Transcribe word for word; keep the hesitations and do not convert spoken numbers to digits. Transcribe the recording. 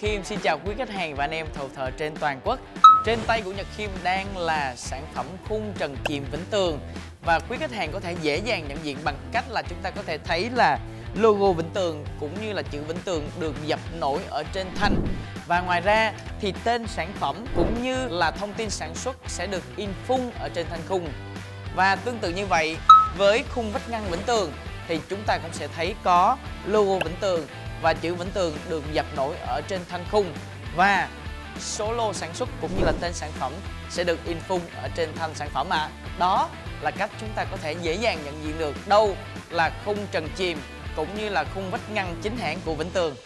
Kim xin chào quý khách hàng và anh em thầu thợ trên toàn quốc. Trên tay của Nhật Kim đang là sản phẩm khung trần kiềm Vĩnh Tường. Và quý khách hàng có thể dễ dàng nhận diện bằng cách là chúng ta có thể thấy là logo Vĩnh Tường cũng như là chữ Vĩnh Tường được dập nổi ở trên thanh. Và ngoài ra thì tên sản phẩm cũng như là thông tin sản xuất sẽ được in phun ở trên thanh khung. Và tương tự như vậy, với khung vách ngăn Vĩnh Tường thì chúng ta cũng sẽ thấy có logo Vĩnh Tường và chữ Vĩnh Tường được dập nổi ở trên thanh khung. Và số lô sản xuất cũng như là tên sản phẩm sẽ được in phun ở trên thanh sản phẩm ạ. À. Đó là cách chúng ta có thể dễ dàng nhận diện được đâu là khung trần chìm cũng như là khung vách ngăn chính hãng của Vĩnh Tường.